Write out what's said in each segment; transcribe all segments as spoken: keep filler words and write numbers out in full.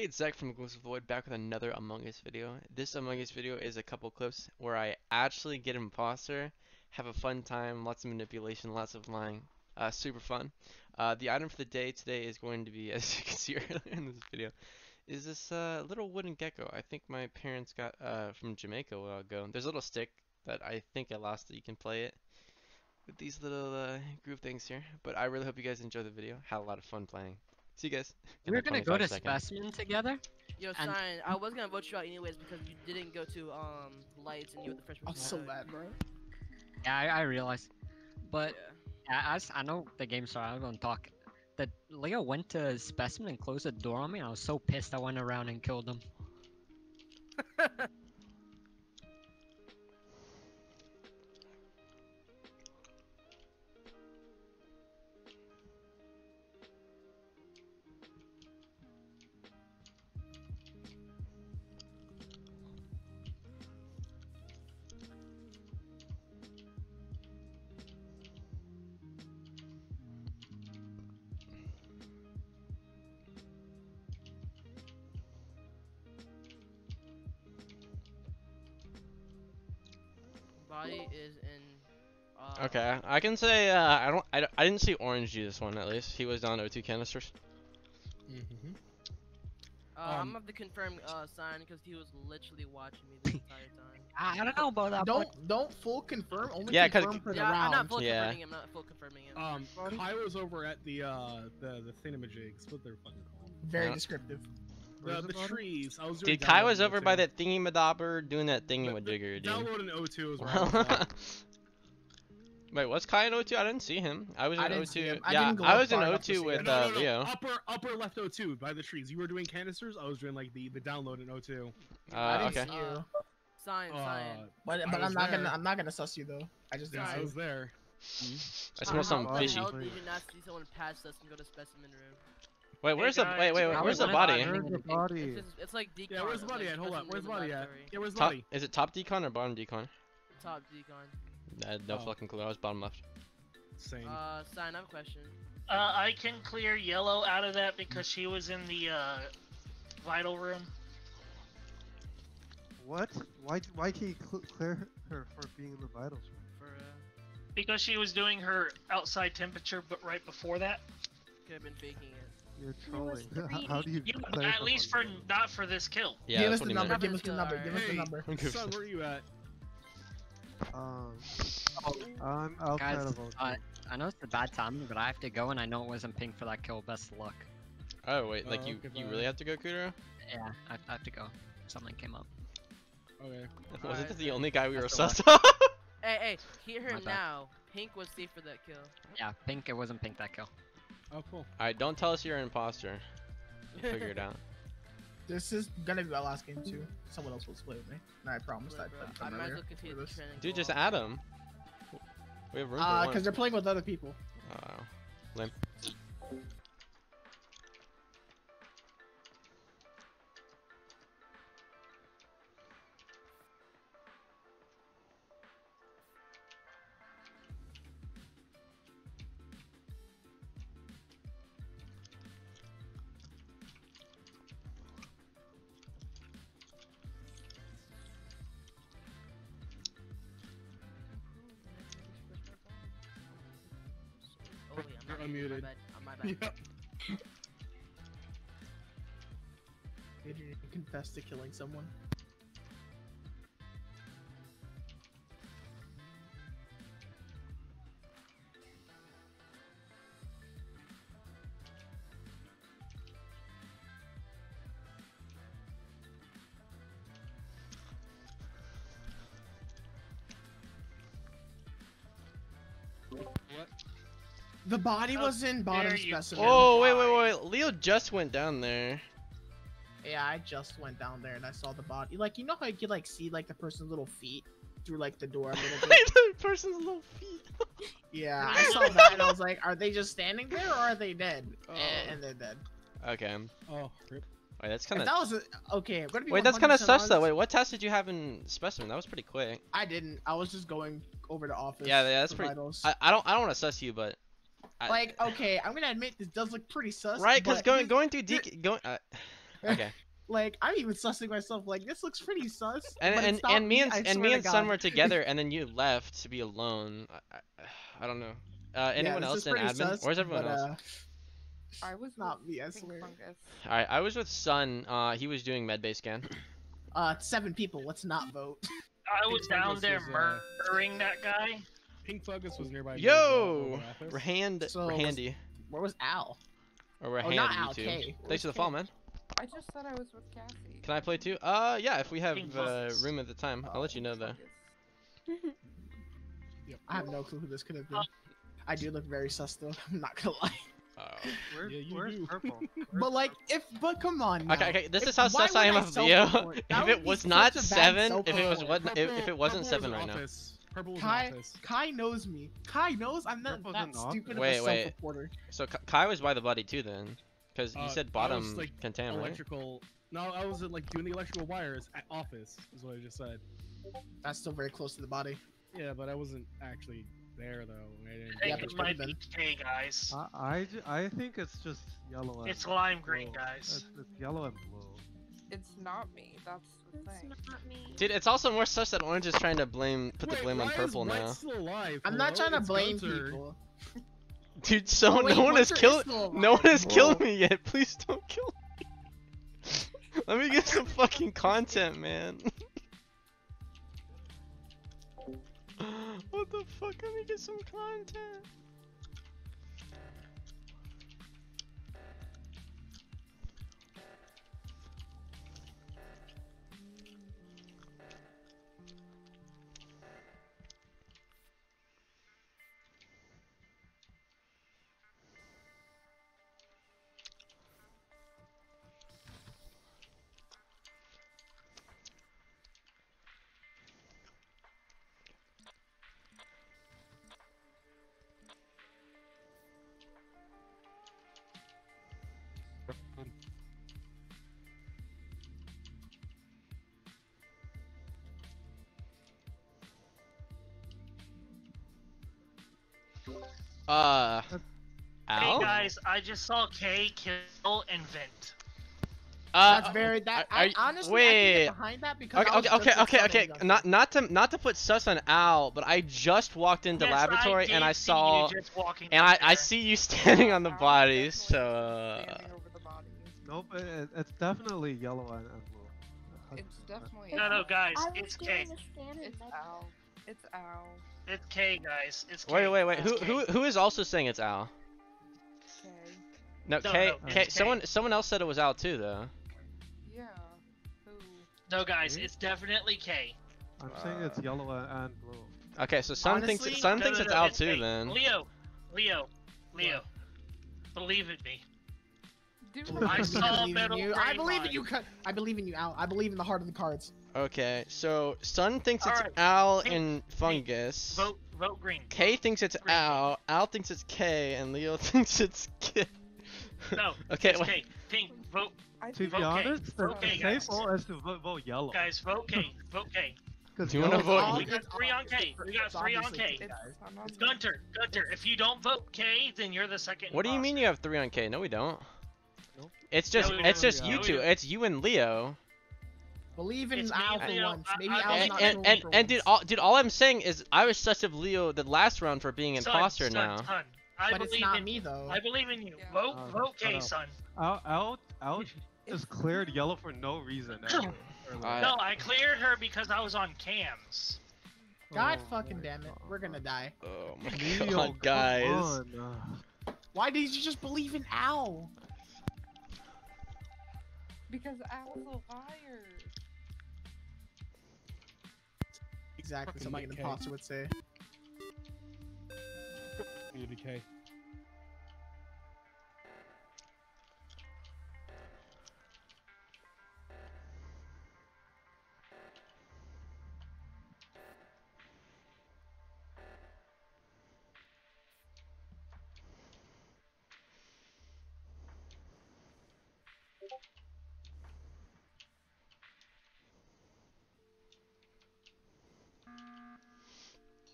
Hey, it's Zach from Glimpse of the Void, back with another Among Us video. This Among Us video is a couple clips where I actually get imposter, have a fun time, lots of manipulation, lots of lying. Uh, super fun. Uh, the item for the day today is going to be, as you can see earlier in this video, is this uh, little wooden gecko. I think my parents got uh, from Jamaica a while ago. There's a little stick that I think I lost that you can play it with these little uh, group things here. But I really hope you guys enjoyed the video. Had a lot of fun playing. See you guys. We're gonna go to seconds. Specimen together. Yo, Sign, and... I was gonna vote you out anyways because you didn't go to um lights and you were the first person. I'm so mad, bro. Yeah, I, I realized. But yeah. as I know the game, so I'm gonna talk. That Leo went to specimen and closed the door on me, and I was so pissed I went around and killed him. Body is in, uh, okay, I can say uh, I don't. I, I didn't see Orange do this one at least. He was down O two canisters. Mm-hmm. uh, um, I'm gonna have to confirm uh, Sign because he was literally watching me the entire time. I don't know about that. Don't but... don't full confirm. Only yeah, confirm for yeah, the round. I'm not full yeah. confirming him. Not full confirming him. Um, Kylo's over at the uh the the thingamajigs. What they're fucking called. Very yeah. descriptive. The, the trees. I was Dude, Kai was over by that thingy-madobber doing that thingy-majigger, dude. Download an O two as well. Wait, was Kai in O two? I didn't see him. I was in O two. Yeah, I was in O two with uh, Leo. Upper, upper left O two by the trees. You were doing canisters. I was doing like the the download in O two. Uh, okay. Sign, sign. But but I'm not gonna I'm not gonna suss you though. I just didn't see. I was there. I smell something fishy. How did you not see someone pass us and go to specimen room? Wait, where's hey guys, the wait wait, wait where's the body? Where's the body? It's, it's, it's like decon. Yeah, where's the body like, at? Hold up, where's the body at? Yeah, where's the body? Is it top decon or bottom decon? Top decon. I had no oh. fucking clue. I was bottom left. Same. Uh, Sign, I have a question. Uh, I can clear Yellow out of that because she was in the uh, vital room. What? Why? Why can't you clear her for being in the vitals room? For, uh... Because she was doing her outside temperature, but right before that. Could have been faking it. You're trolling. How do you? you at least for game? Not for this kill. Yeah, give us the number. Give us the number. Give us the number. Son, where are you at? Um, oh, I'm outside Guys, of O two. Uh, I know it's a bad time, but I have to go, and I know it wasn't pink for that kill. Best of luck. Oh wait, like oh, you, goodbye. you really have to go, Kuduro? Yeah, I have to go. Something came up. Okay. Wasn't right. the only guy we That's were sus? Hey, hey, hear him now. Pink was safe for that kill. Yeah, pink. It wasn't pink that kill. Oh, cool. Alright, don't tell us you're an imposter. We'll figure it out. This is gonna be my last game, too. Someone else will play with me. And I promised I'd play I might as well continue the training. Dude, just add them. We have room uh, for one. Because they're playing with other people. Oh. Limp. Unmuted. My bad. My bad. Yep. Did you confess to killing someone? What? The body oh, was in bottom specimen. Oh, wait, wait, wait. Leo just went down there. Yeah, I just went down there and I saw the body. Like, you know how you could, like, see, like, the person's little feet through, like, the door a little bit? The person's little feet. Yeah, I saw that and I was like, are they just standing there or are they dead? Oh. And they're dead. Okay. Oh, rip. Wait, that's kind of... That was... A... Okay, I'm gonna be Wait, that's kind of sus, though. Wait, what task did you have in specimen? That was pretty quick. I didn't. I was just going over to office. Yeah, yeah that's pretty... I, I don't, I don't want to sus you, but... Like, okay, I'm gonna admit this does look pretty sus. Right, because going going through decon, going. Uh, Okay. Like, I'm even sussing myself, like, this looks pretty sus. And but and, it's not and me and, me, and, me and Sun were together, and then you left to be alone. I, I, I don't know. Uh, anyone yeah, else in admin? Sus, Where's everyone but, uh, else? I was not me, I swear. Alright, I was with Sun. Uh, he was doing medbay scan. Uh, seven people, let's not vote. I was down there was, uh, murdering that guy. Pink Fungus was nearby. Yo! We're hand, so handy. Was, where was Al? Or we're oh, not Al, too. K. Thanks for the fall, man. I just thought I was with Cassie. Can I play too? Uh, yeah, if we have uh, room at the time. I'll let you know, though. Yep. I have no clue who this could have been. I do look very sus, though. I'm not gonna lie. Oh. We're, yeah, we're purple. We're but like, if, but come on. Now. Okay, okay. This if, is how sus I am of Dio. If it was not seven, if it was what, if, if it wasn't seven right now. Kai, Kai knows me. Kai knows I'm not that stupid of a self-reporter. So Kai was by the body too, then. Because you uh, said bottom was, like, container, electrical. Right? No, I was like doing the electrical wires at office. Is what I just said. That's still very close to the body. Yeah, but I wasn't actually there though. I didn't I think it might be K, guys. Uh, I I think it's just yellow. And it's lime green, blue. Guys. It's, it's yellow and blue. It's not me. That's the thing. It's not me. Dude, it's also more such that Orange is trying to blame, put Wait, the blame on Purple now. Still alive, I'm not trying to blame Gunter. people. Dude, so oh, wait, no one has killed. No one has Whoa. killed me yet. Please don't kill me. Let me get some fucking content, man. What the fuck? Let me get some content. Uh, Al? Hey guys, I just saw K kill and vent. Uh, That's very that. Are, are, I honestly wait. I can get behind that because okay, I okay, okay, okay, okay. Not not to not to put sus on Al, but I just walked into yes, laboratory I and I saw and I, I see you standing on the Al bodies. So uh, over the bodies. Nope, it, it's definitely yellow and blue. It's definitely no, no, guys, it's K. It's Al. It's Al. It's K, guys. It's K. Wait, wait, wait. Who, who, who is also saying it's Al? K. No, no, K, no K. K. Someone, someone else said it was Al too, though. Yeah. Who? No, guys. It's definitely K. I'm uh, saying it's yellow and blue. Okay, so Sun Honestly, thinks, Sun no, thinks no, no, it's Al it's too, K. then. Leo, Leo, Leo. What? Believe in me. Dude, I saw metal you. I believe in you. I believe in you, Al. I believe in the heart of the cards. Okay, so Sun thinks All it's right. Al hey, and Fungus. Hey, vote, vote green. K thinks it's green. Al. Al thinks it's K, and Leo thinks it's K. No. Okay. It's K. Pink. Vote. To vote be honest, K. Vote K, guys. As to vote, vote yellow. Guys, vote K. Vote K. Do you want to vote? We got three on K. We got three on K. It's, it's Gunter. Gunter. If you don't vote K, then you're the second. What do you mean you have three on K? No, we don't. It's just, no, it's just you two. It's you and Leo. Believe in Al for once. Maybe Al's not and, and, and dude, all, dude, all I'm saying is I was such of Leo the last round for being an imposter son, now. Son. I but believe it's not in me though. I believe in you. Yeah. Vote, uh, vote K, okay, son. Al, Al, Al just cleared yellow for no reason. Anyway, right. No, I cleared her because I was on cams. God oh fucking damn it, we're gonna die. Oh my Leo, god, guys. Why did you just believe in Al? Because Al's a liar. Exactly, something an imposter would say. U D K.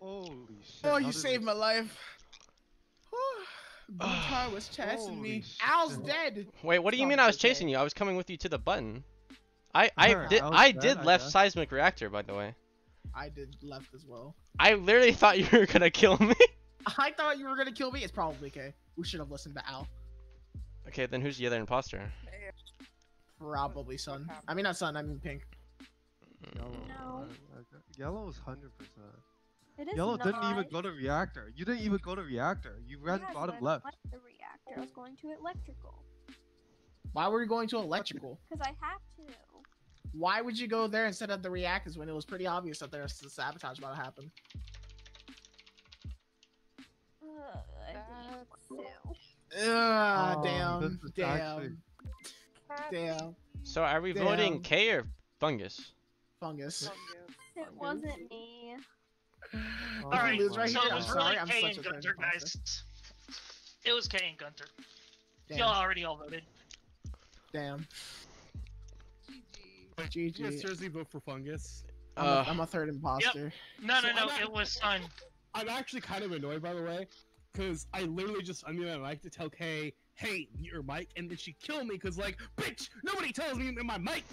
Holy shit. Oh, you saved my life. Guitar was chasing me. Shit. Al's dead. Wait, what do you mean I was chasing you? I was coming with you to the button. I I sure, did I, I dead, did I left guess. Seismic reactor, by the way. I did left as well. I literally thought you were gonna kill me. I thought you were gonna kill me. It's probably okay. We should have listened to Al. Okay, then who's the other imposter? Probably Sun. I mean not Sun. I mean Pink. Yellow. No. Yellow is one hundred percent. It is Yellow not. Didn't even go to reactor. You didn't even go to reactor. You ran yeah, bottom so left. The reactor. I was going to electrical. Why were you going to electrical? Because I have to. Why would you go there instead of the reactors when it was pretty obvious that there was the sabotage about to happen? Ugh, I think so. Ugh, oh, damn, damn, actually... damn. So are we damn. voting K or Fungus? Fungus. Fungus. It wasn't me. All right, so right it was really I'm K and Gunter, guys. It was K and Gunter. Y'all already all voted. Damn. G G. G G. You seriously vote for Fungus? I'm, uh, a, I'm a third imposter. Yep. No, no, so no, not, it was Sun. I'm actually kind of annoyed, by the way, because I literally just unmuted my mic to tell K, hey, mute your mic, and then she killed me because, like, bitch, nobody tells me my mic!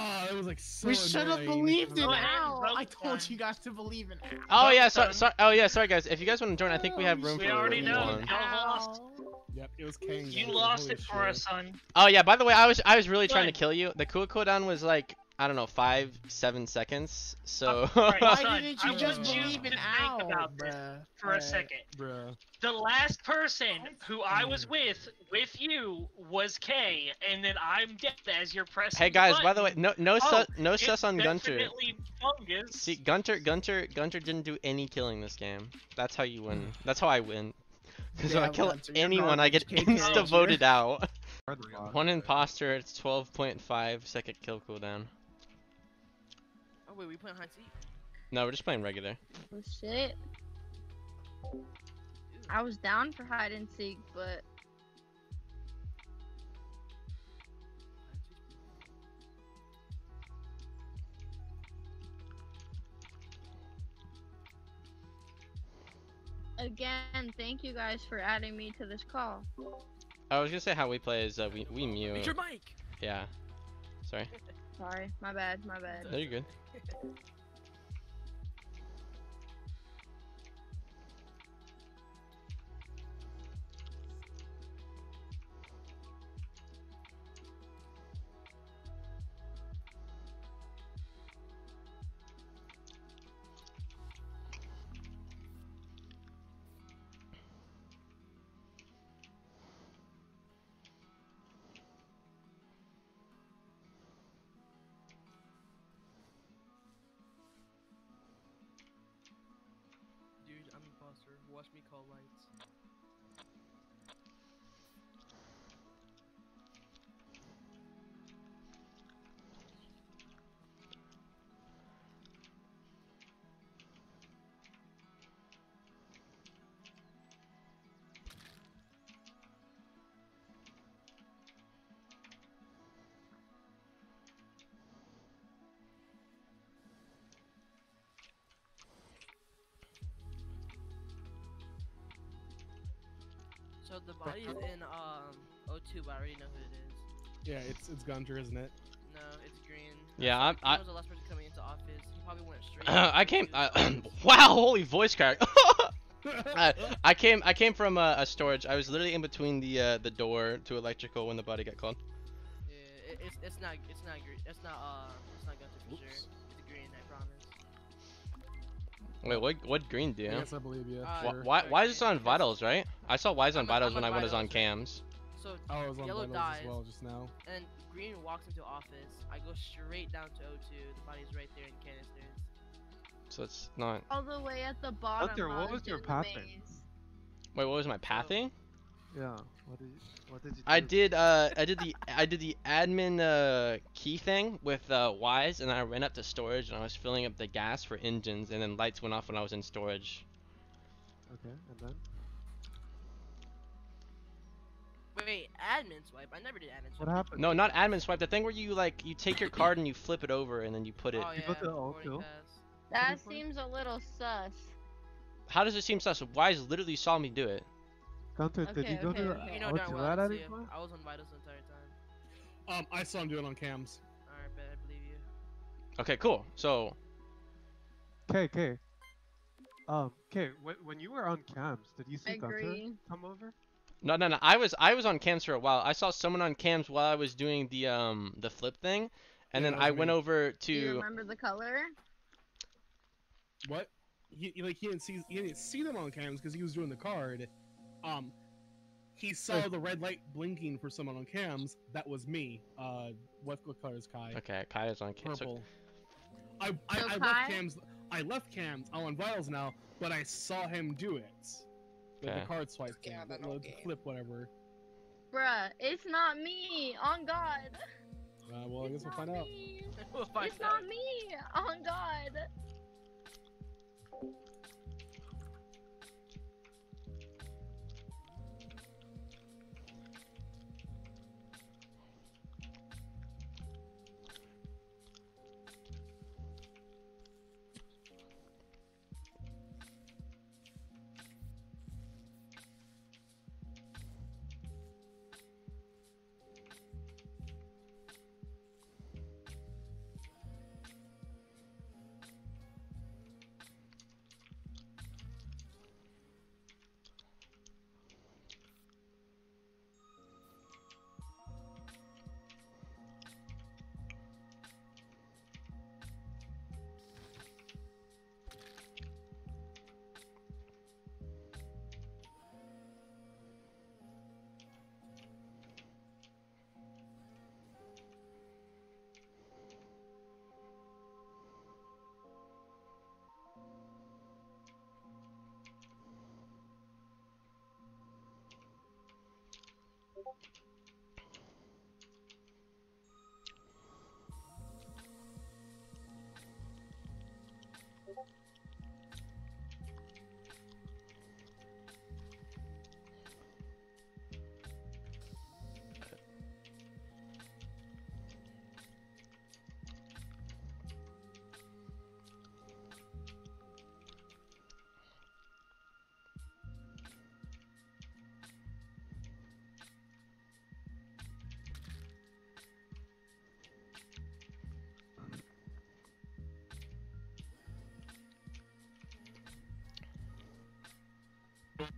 Oh, it was like so. We should have believed in Al. I told you guys to believe in Al. Oh yeah, sorry, sorry. Oh yeah, sorry guys. If you guys want to join, I think we have room we for. We already know. Lost. Yep, it was Kane. You guys. lost Holy it for shit. us, son. Oh yeah. By the way, I was I was really Go trying ahead. to kill you. The cool cooldown was like I don't know five seven seconds. So. Uh, right, Why son, didn't you I just believe in Al? About bruh, this for bruh, a second. Bruh. The last person who I was with with you was K, and then I'm dead as you're pressing. Hey guys, the by the way, no no oh, sus no sus on Gunter. Fungus. See, Gunter Gunter Gunter didn't do any killing this game. That's how you win. That's how I win. Because yeah, if I kill Gunter, anyone, I get insta voted out. One imposter. It's twelve point five second kill cooldown. Oh wait, we playing high seat? No, we're just playing regular. Oh shit. I was down for hide and seek, but again, thank you guys for adding me to this call. I was gonna say how we play is uh, we we mute. It's your mic. Yeah. Sorry. Sorry, my bad, my bad. No, you're good. Watch me call lights. So the body is in um O two, but I already know who it is. Yeah, it's it's Gunter, isn't it? No, it's Green. Yeah, I'm. I, I was the last person coming into office. He probably went straight. Uh, I came. I, wow, holy voice crack. I, I came. I came from a, a storage. I was literally in between the uh, the door to electrical when the body got called. Yeah, it, it's it's not it's not Green. It's not uh it's not Gunter for Oops. sure. It's Green, I promise. Wait, what? What Green do? Yes, I believe yeah. Uh, sure. Why? Why is this on vitals, right? I saw Y's on I'm vitals when I was on cams. So I was on Yellow dies as well just now. And Green walks into office. I go straight down to O two. The body's right there in canisters. So it's not. All the way at the bottom. Hunter, what was your pathing? Wait, what was my pathing? Yeah. What did? You, what did you? Do? I did. Uh, I did the. I did the admin uh, key thing with uh, Y's, and then I ran up to storage, and I was filling up the gas for engines, and then lights went off when I was in storage. Okay, and then. Wait, admin swipe. I never did admin swipe. What happened? No, not admin swipe. The thing where you like you take your card and you flip it over, and then you put it. Oh, yeah, you put the all cool. That seems a little sus. How does it seem sus? Y's literally saw me do it. Tanto, okay, did you okay, go okay. to the... You know darn well I didn't see him. I was on vitals the entire time. Um, I saw him do it on cams. Alright, bet, I believe you. Okay, cool. So... Okay, okay. Um, okay, when, when you were on cams, did you see Tanto come over? No, no, no. I was I was on cams for a while. I saw someone on cams while I was doing the um the flip thing, and yeah, then I, I went mean. over to... Do you remember the color? What? He, like, he didn't see, he didn't see them on cams because he was doing the card. Um, he saw the red light blinking for someone on cams. That was me. Uh, what color is Kai? Okay, Kai is on cams. Purple. So... I, I, so I left cams. I left cams. I'm on vitals now, but I saw him do it. Like okay. The card swipe, yeah, thing, the game. Flip, whatever. Bruh, it's not me. On God. Uh, well, I guess we'll find, we'll find it's out. It's not me. On God.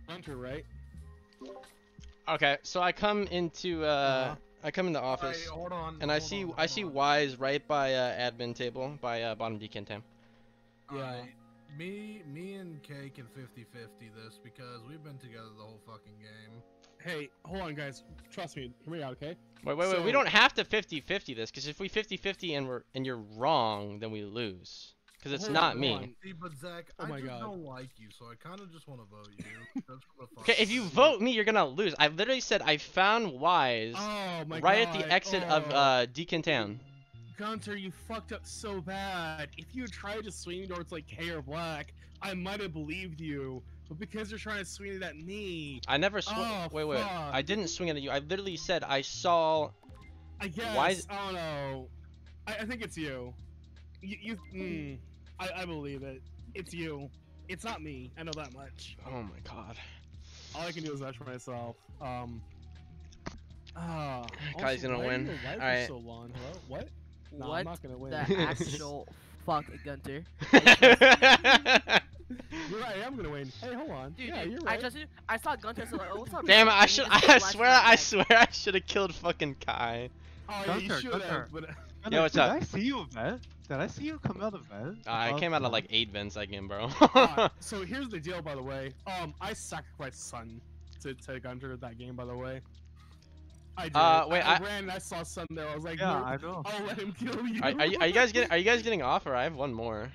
Hunter, right? Okay, so I come into uh, uh-huh. I come in the office, hey, hold on, and hold I see on, I see on. Wise right by uh, admin table by uh, bottom decan tam. Yeah, uh, me me and K can fifty fifty this because we've been together the whole fucking game. Hey, hold on, guys, trust me, hear me out, okay? Wait, wait, so, wait, we don't have to fifty fifty this because if we fifty fifty and we're and you're wrong, then we lose. Because it's not me. But Zach, oh my I just God. don't like you, so I kind of just want to vote you. Okay, if you vote me, you're going to lose. I literally said I found Wise oh my right God. at the exit oh. of uh, Deacon Town. Gunter, you fucked up so bad. If you tried to swing towards like K or Black, I might have believed you. But because you're trying to swing it at me... I never swung... Oh, wait, wait. Fuck. I didn't swing it at you. I literally said I saw... I guess. Wise... Oh, no. I, I think it's you. You... you mm. I, I believe it. It's you. It's not me. I know that much. Oh my God. All I can do is watch myself. Um. Ah. Uh, Kai's gonna win. All right. So long. Hello? What? No, what? I'm not gonna win. The actual fuck, Gunter. You're right. I am gonna win. Hey, hold on. Dude, yeah, dude, you're right. I just I saw Gunter. So like, oh, what's up? Damn it! I should. I swear. I swear. I should have killed fucking Kai. Oh, Gunter, yeah, you should have. But... Yo, what's Did up? I see you, man. Did I see you come out of vents? Uh, I came out of like eight vents that game, bro. uh, so here's the deal, by the way. Um, I sacrificed Sun to take Gunter that game, by the way. I did. Uh, wait, I, I ran and I saw Sun there. I was like, yeah, no, I know. I'll let him kill you. Are, are you. Are you guys getting? Are you guys getting off? Or I have one more.